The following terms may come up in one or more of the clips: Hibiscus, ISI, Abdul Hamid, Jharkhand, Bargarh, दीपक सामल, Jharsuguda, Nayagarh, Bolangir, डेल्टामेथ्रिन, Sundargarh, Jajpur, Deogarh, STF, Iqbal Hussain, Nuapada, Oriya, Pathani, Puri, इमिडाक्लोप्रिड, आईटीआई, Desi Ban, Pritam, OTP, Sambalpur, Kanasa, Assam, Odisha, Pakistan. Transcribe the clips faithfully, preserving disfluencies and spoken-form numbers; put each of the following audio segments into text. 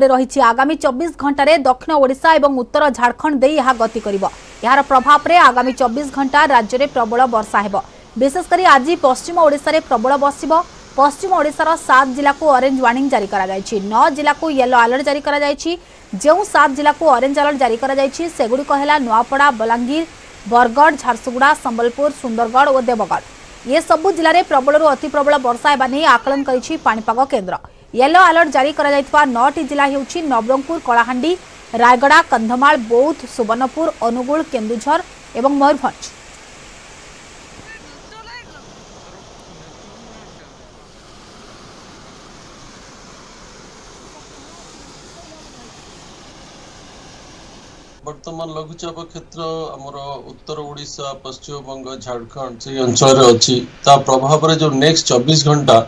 रही आगामी चौबीस घंटा दक्षिण ओडिशा एवं उत्तर झारखंड दे यह गति करिबो। यार प्रभाव रे आगामी चौबीस घंटा राज्य में प्रबल वर्षा हेबो। विशेषकर आज पश्चिम ओडिशा रे प्रबल बसिबो। पश्चिम ओडिशार सात जिला को ऑरेंज वार्निंग जारी करा जायछि। नौ जिला को येलो अलर्ट जारी करा जायछि। जेउ सात जिला को ऑरेंज अलर्ट जारी करा जायछि सेगुडी कहला नुआपड़ा, बोलांगीर, बरगढ़, झारसुगुड़ा, संबलपुर, सुंदरगढ़ और देवगढ़। ये सब जिले में प्रबल रू अति प्रबल वर्षा हेबा नै आकलन करिछि पाणीपाग केन्द्र। येलो अलर्ट जारी करा नौटी जिला हेउछि नवरंगपुर, कलाहांडी, रायगड़ा, कंधमाल, बौद्ध, सुवर्णपुर, अनुगुल, केन्दुझर और मयूरभंज। बर्तमान लघुचाप क्षेत्र आमर उत्तर ओडिशा, पश्चिम बंग, झारखंड से अंचल अच्छी प्रभाव रे जो नेक्स्ट चौबीस घंटा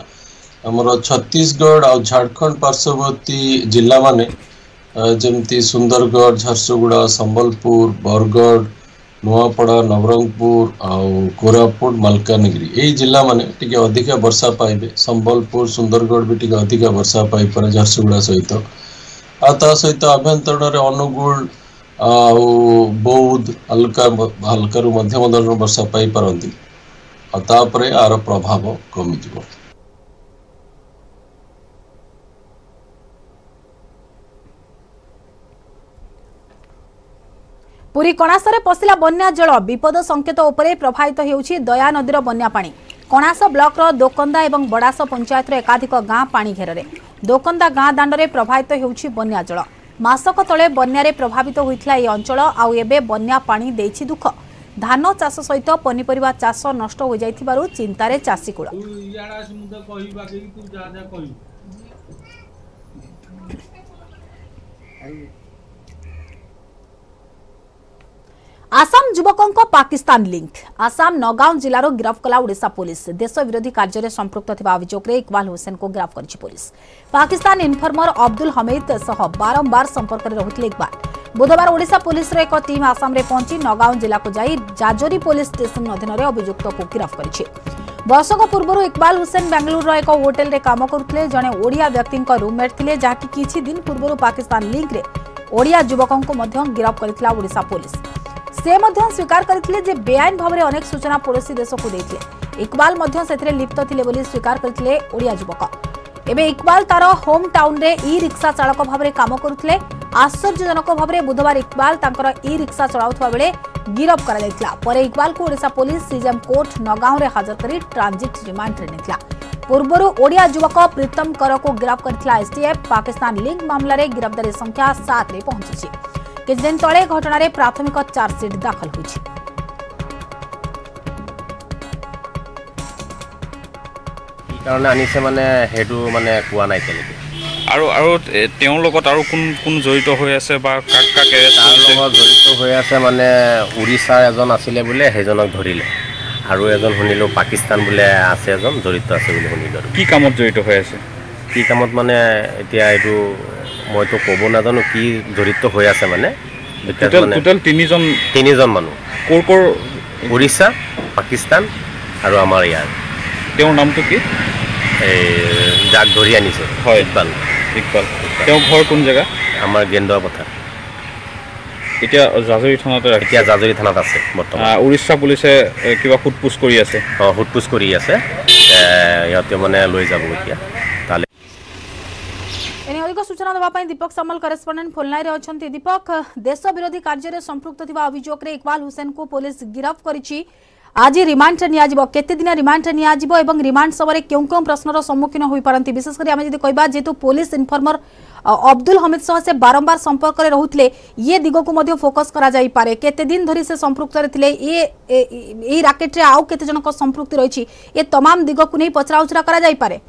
आमर छत्तीसगढ़ आ झारखंड पार्श्ववर्ती जिला माने जमती सुंदरगढ़, झारसुगुड़ा, संबलपुर, बरगढ़, नुआपड़ा, नवरंगपुर आउ कोरापुट, मलकानगिरी यही जिला माने टिके अधिक वर्षा पाइबे। संबलपुर, सुंदरगढ़ भी टिके अधिक वर्षा पाइपर झारसुगुड़ा सहित आ ता सहित आभ्यंतरण अनुगुल आउ बौद्ध हल्का हल्का रु मध्यम धरण वर्षा पाई परंती आ तापरे आर प्रभाव कमी जीवो। पुरी कणासरे पसिला बन्या जल विपद संकेत उपरे प्रभावित हेउछि दया नदीर बन्या पानी। कणासा ब्लॉक रो दोकंदा एवं बड़ासा पंचायत रे एकाधिक गां पानी घेर रे। दोकंदा गां दांडरे प्रभावित हेउछि बन्या जल। मासक तले बन्यारे प्रभावित होइतला ए अंचल आउ एबे बन्या पानी देछि दुख। धान चाष सहित पनीपरिवा चाष नष्ट हो जाइथिबारु चिंतारे चासी कुल। आसाम युवकों पाकिस्तान लिंक। आसाम नगाँव जिलारो गिरफ कला ओडिशा पुलिस। देश विरोधी कार्य में संपृक्त थिबा अभियोग रे इकबाल हुसैन को गिरफ करिछि पुलिस। पाकिस्तान इनफर्मर अब्दुल हमीद सह बारंबार संपर्क में रहुथिले इकबाल। बुधवार ओडिशा पुलिस रो एक टीम आसाम रे पहुंची नगाँव जिला को जाई जाजोरी पुलिस स्टेशन अधीन रे अभियुक्त को गिरफ करिछि। वर्षक पूर्व इकबाल हुसैन बेंगलुरु एक होटेल रे काम करुथिले। जने ओडिया व्यक्ति रूममेट थिले जाकि किछि दिन पूर्व पाकिस्तान लिंक रे ओडिया युवकों को मध्य गिरफ करिथिला ओडिशा पुलिस। से मध्य स्वीकार करथिले जे बेआईन भाव में अनेक सूचना पड़ोसी देश को देथिले। इकबाल मध्य सेथरे लिप्त थिले बोली स्वीकार करथिले ओडिया युवक। एबे इकबाल तार होम टाउन रे ई रिक्शा चालक भाव में काम करुथिले। आश्चर्यजनक भाव में बुधवार इकबाल तांकर ई रिक्शा चलाउथवा बेले गिरफ करा जायतिला। परे इकबाल को Odisha police CJM court Nagaon रे हाजर करी ट्रांजिट रिमांड रे नेथिला। पूर्वरु ओडिया युवक प्रीतम कर को गिरफ करथिला एसटीएफ। पाकिस्तान लिंक मामला रे गिरफदारी संख्या सात रे पहुंचीछि। किछ दिन तले घटना रे प्राथमिक चार्जसीट दाखल होइछि। ई कारण आनिसे माने हेडु माने कुआ नाइ केले आरो आरो तेउ लोगत आरो कोन कोन जडित होय आसे बा काक काक एसन लोगत जडित होय आसे माने ओडिसा एजन आसिले बोले हेजनक धरिले आरो एजन हनिलो पाकिस्तान बोले आसे एजन जडित आसे बोले हनिलो। की कामत जडित होय आसे की कामत माने इतिया एडु मैं तो कब ना जानो कि जड़ित हो मानने टोटल तीन जन मानु कोर कोर ओडिशा पाकिस्तान और आम यार नाम तो कि जाक धरी आनी है इकबाल। इकबाल घर कौन जगह आम गेंदा पथार इतना जाजरी थाना इतना जाजरी थाना बर्तमान ओडिशा पुलिस क्या सोधपोछ कर सोधपोछ कर मानने लै जा। अधिक सूचना दवाई दीपक सामल करेस्पॉन्डेंट फोनलाइन अच्छा। दीपक, देश विरोधी कार्य में संपृक्त थिबा अभियोग रे इकबाल हुसैन को पुलिस गिरफ करिछि। आज रिमांड रे नियाजिबो केते दिन रिमांड रे नियाजिबो एवं रिमांड सबरे केउ केउ प्रश्नर सम्मुखीन होई परंती। विशेष करी हम जदि कहबा जेतु पुलिस इनफॉर्मर अब्दुल हमीद सह से बारंबार संपर्क रे रहुथिले ये दिगो को मध्ये फोकस करा जाई पारे। केते दिन धरि से संपृक्त रे थिले ए ए रैकेट रे आउ केते जन को संपृक्ति रहिछि ये तमाम दिगो को नै पचराउचरा करा जाई पारे।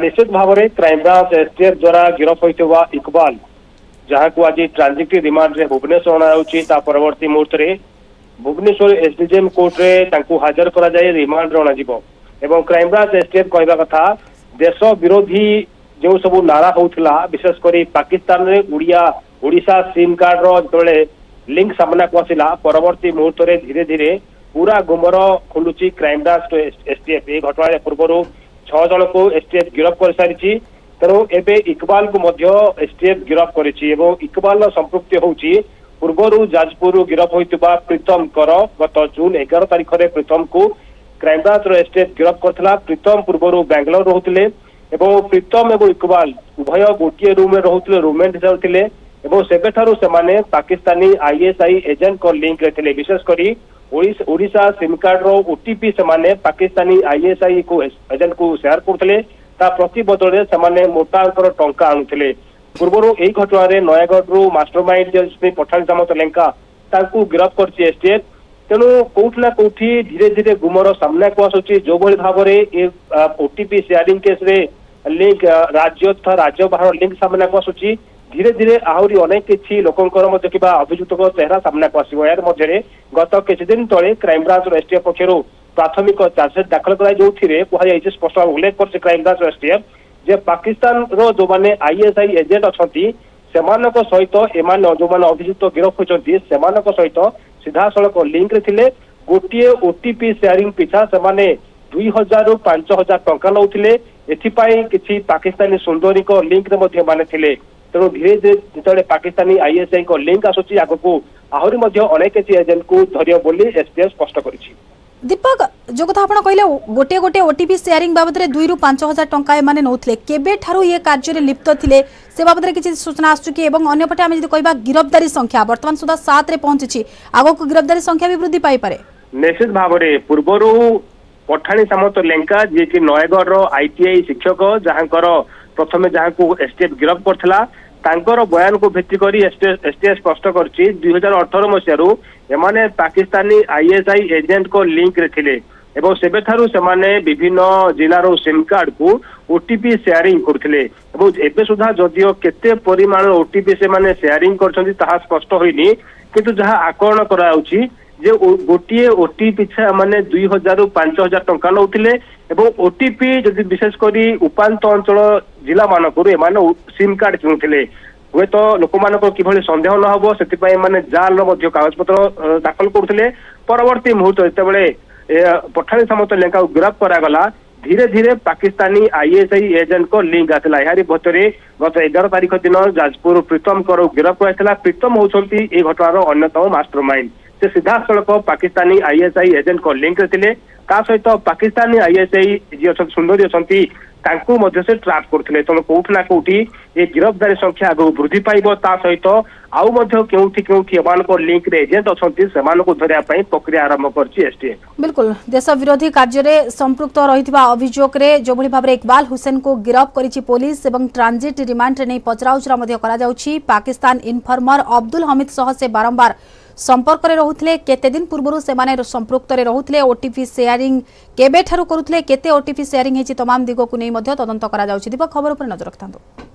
निश्चित भाव में क्राइम ब्रांच एसटीएफ द्वारा गिरफ होता इकबाल जहाँ को आज ट्रांजिट रिमांड में भुवनेश्वर अणा परवर्ती मुहूर्त में भुवनेश्वर एसडीजेएम कोर्ट में हाजर कर रिमांड अणाव। क्राइम ब्रांच एसटीएफ कहवा कथा देश विरोधी जो सब नारा होता विशेषकर पाकिस्तान में उड़िया ओडिशा सिम कार्ड रे लिंक सामना को आसला परवर्ती मुहूर्त में धीरे धीरे पूरा गुमर खोलुची क्राइम ब्रांच एसटीएफ। ये घटना पूर्व छह जन को एसटीएफ गिरफ कर सारी तेणु एवं इकबाल को एसटीएफ गिरफ कर इकबाल संपृक्ति हूँ पूर्वर जाजपुर गिरफ होता प्रीतम कर गत जून एगार तारीख में प्रीतम को क्राइमब्रांच एसटीएफ गिरफ करता। प्रीतम पूर्वर बेंगलोर रोते प्रीतम और इकबाल उभय गोटे रूम रोते रूममेट हिसाब से पाकिस्तानी आईएसआई एजेंट को लिंक रे विशेषकर ओडिशा सिम कार्ड रो ओटीपी से पाकिस्तानी आईएसआई को एजेंट को शेयर करते प्रति बदल से मोटा अंतर टंका आणुते। पूर्वर यही घटन में नयागढ़ रु मास्टरमाइंड पठाणी सामंत लेंका गिरफ कर एसटीएफ। तेणु कौटि ना कौटि धीरे धीरे गुमर सामना को आसूची जो भाई भाव में ओटीपी शेयरिंग केस रे लिंक राज्य तथा राज्य बाहर लिंक सामना को आसूची धीरे धीरे आहरी अनेक किसी लोकंकर मध्य किबा अभियुक्त को चेहरा सामना को आसीबो। यार मध्यरे गत किछि दिन तळे क्राइम ब्रांच और एसटीएफ पक्षरु प्राथमिक चार्जशीट दाखल करा जोथिरे कहा जाय छै स्पष्ट उल्लेख करछि क्राइम ब्रांच और एसटीएफ जे पाकिस्तान रो जो माने आईएसआई एजेंट अछंती सेमानक सहित एमान जो माने अभियुक्त गिरफ होछंती सेमानक सहित सीधासख लिंक रे गोटे ओटीपी शेयरिंग पिछा से दुई हजार रु पांच हजार टंका नौते एपाई किसी पाकिस्तानी सुंदरी को लिंक रे माने थिले। तेणु धीरे धीरे जितने पाकिस्तानी आईएसआई को लिंक आसूची आग को आहरी अनेक किसी एजेंट को धरियो बोली एसटीएफ स्पष्ट करिछि। दीपक जो कथा आपण कहले गोटे गोटे ओटीपी शेयरिंग बाबद रे दुई रु पांच हजार टंका ए माने नौथिले केबे ठारू ये कार्य रे लिप्त थिले से बाबद रे किछि सूचना आसु कि एवं अन्य पटे आमे जदि कहबा गिरफ्तारी संख्या वर्तमान सुदा सात रे पहुंचछि आगो को गिरफ्तारी संख्या भी वृद्धि पाई पारे निश्चित भाव रे। पूर्वरु पठाणी सामंत लेंका जे कि नयगढ़ रो आईटीआई शिक्षक जहांकर प्रथमे जहांको एसटीएफ गिरफ करथला तांकर बयान को भित्ति करी एसटीएफ स्पष्ट करछि दो हज़ार अठारह मसियारु एमाने पाकिस्तानी आईएसआई एजेंट को लिंक रे थिले एवं सेबेठारु सेमाने विभिन्न जिलार सिम कार्ड को ओटीपी शेयरिंग करथिले एवं एबे सुधा जदियो केते परिमाण ओटीपी सेमाने शेयरिंग करछन्ती ताहा स्पष्ट होइनी किंतु जहा आकलन कराउछि जे गोटे ओटीपी पिछा माने दुई हजार रु पांच हजार टंका नौथिले एवं ओटीपी जदि विशेषकर उपांत अंचल जिला मानकरू एमाने सिम कार्ड किणुथिले हुए तो लोक मान किभली सन्देह न होबो सेतिपाई माने जाल मध्य कागजपत्र दाखल करुथिले। परवर्ती मुहूर्त जेतेबेले पठाणी समस्त लेंका गिरफ करागला धीरे धीरे पाकिस्तानी आईएसआई एजेंट को लिंक आसला। यार भर गत एगार तारीख दिन जाजपुर प्रीतम को गिरफ कराइला। प्रीतम होउछंती ए घटनार अन्यतम मास्टरमाइंड से सीधासख पाकिस्तानी आईएसआई एजेंट को लिंक रे सहित पाकिस्तानी आईएसआई जी अच्छा सुंदरी अच्छा से ट्राप करते तेणु कौटि ना कौटि ये गिरफ्तारी संख्या आगे वृद्धि पाइब सहित आउ क्योंकि क्योंकि लिंक रे एजेंट अच्छा से धरने प्रक्रिया आरंभ कर एसटीएफ। बिल्कुल देश विरोधी कार्य संपृक्त रही अभियोग रे जो भाई भाव इकबाल हुसैन को गिरफ करिछि पुलिस और ट्रांजिट रिमांड रे पचराउचरा पाकिस्तान इनफर्मर अब्दुल हमीद सह से बारंबार संपर्क में रोते केते दिन पूर्व से संपृक्त रोते ओटीपी शेयरिंग केबे ठारू करुथले केते ओटीपी शेयरिंग होती तमाम दिगो को नहीं तदंत करा जाउछि। दीपक खबर पर नजर रखता।